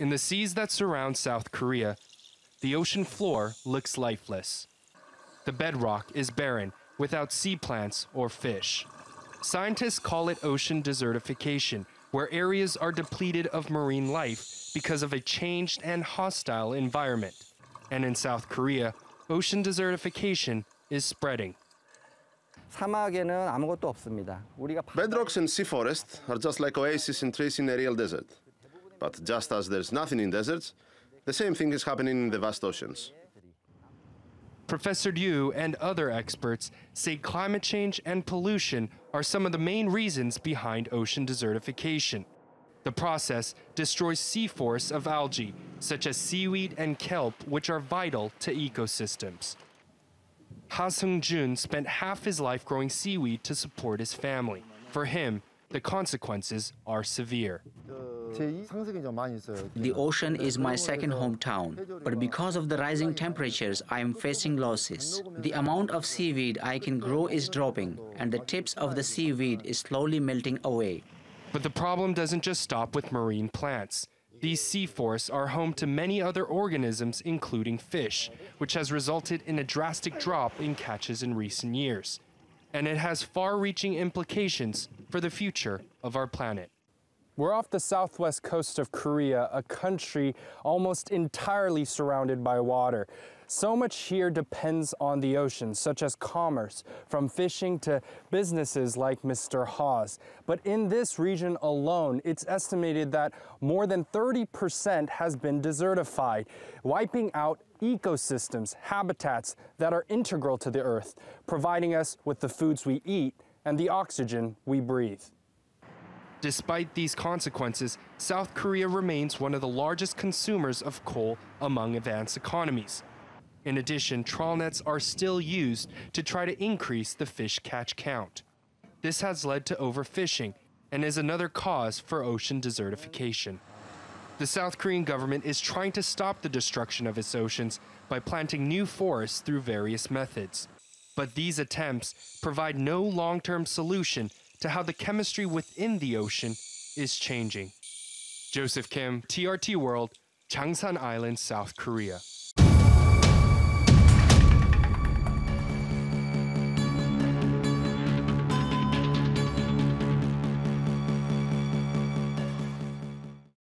In the seas that surround South Korea, the ocean floor looks lifeless. The bedrock is barren, without sea plants or fish. Scientists call it ocean desertification, where areas are depleted of marine life because of a changed and hostile environment. And in South Korea, ocean desertification is spreading. Bedrocks and sea forests are just like oases and trees in a real desert. But just as there's nothing in deserts, the same thing is happening in the vast oceans. Professor Liu and other experts say climate change and pollution are some of the main reasons behind ocean desertification. The process destroys sea forests of algae, such as seaweed and kelp, which are vital to ecosystems. Ha Sung Jun spent half his life growing seaweed to support his family. For him, the consequences are severe. The ocean is my second hometown, but because of the rising temperatures, I am facing losses. The amount of seaweed I can grow is dropping, and the tips of the seaweed is slowly melting away. But the problem doesn't just stop with marine plants. These sea forests are home to many other organisms, including fish, which has resulted in a drastic drop in catches in recent years. And it has far-reaching implications for the future of our planet. We're off the southwest coast of Korea, a country almost entirely surrounded by water. So much here depends on the ocean, such as commerce, from fishing to businesses like Mr. Ha's. But in this region alone, it's estimated that more than 30% has been desertified, wiping out ecosystems, habitats that are integral to the earth, providing us with the foods we eat and the oxygen we breathe. Despite these consequences, South Korea remains one of the largest consumers of coal among advanced economies. In addition, trawl nets are still used to try to increase the fish catch count. This has led to overfishing and is another cause for ocean desertification. The South Korean government is trying to stop the destruction of its oceans by planting new forests through various methods. But these attempts provide no long-term solution to how the chemistry within the ocean is changing. Joseph Kim, TRT World, Jangsan Island, South Korea.